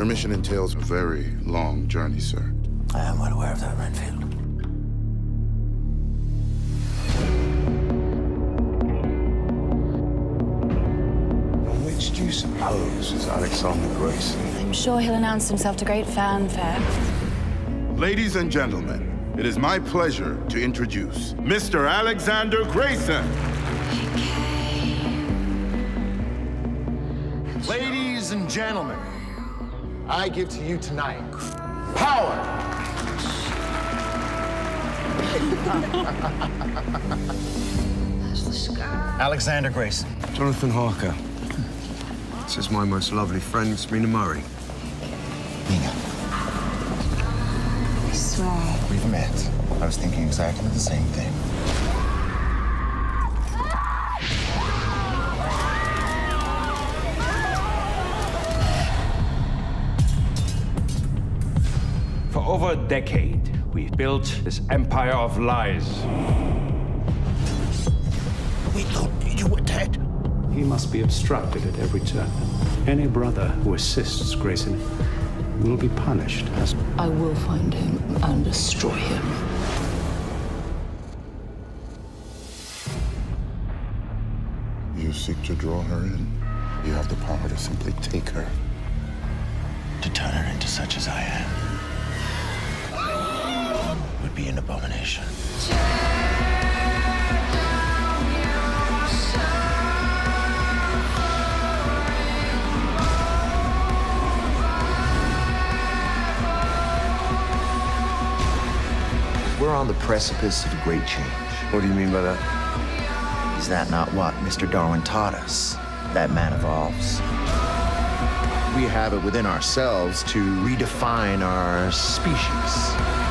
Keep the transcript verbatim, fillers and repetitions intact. Your mission entails a very long journey, sir. I am well aware of that, Renfield. Which do you suppose is Alexander Grayson? I'm sure he'll announce himself to great fanfare. Ladies and gentlemen, it is my pleasure to introduce Mister Alexander Grayson. Okay. Ladies and gentlemen, I give to you tonight power. That's the sky. Alexander Grayson. Jonathan Harker. This is my most lovely friend, Mina Murray. Mina. I swear. We've met. I was thinking exactly the same thing. For over a decade, we've built this empire of lies. We thought you were dead. He must be obstructed at every turn. Any brother who assists Grayson will be punished as... I will find him and destroy him. You seek to draw her in. You have the power to simply take her. To turn her into such as I am would be an abomination. We're on the precipice of great change. What do you mean by that? Is that not what Mister Darwin taught us? That man evolves. We have it within ourselves to redefine our species.